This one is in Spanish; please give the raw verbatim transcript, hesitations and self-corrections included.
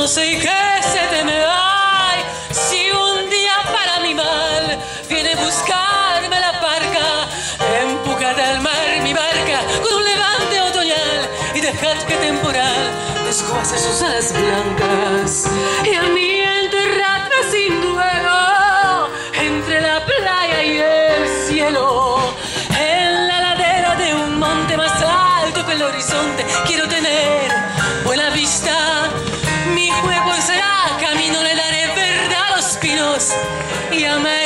No sé qué se teme, ay, si un día para mi mal viene a buscarme la parca, empujad al mar mi barca con un levante otoñal y dejad que temporal desguace sus alas blancas y a mí enterradme sin duelo entre la playa y el cielo, en la ladera de un monte más alto que el horizonte quiero tener buena vista. Mi juego será camino, le daré verdad a los pinos y amén.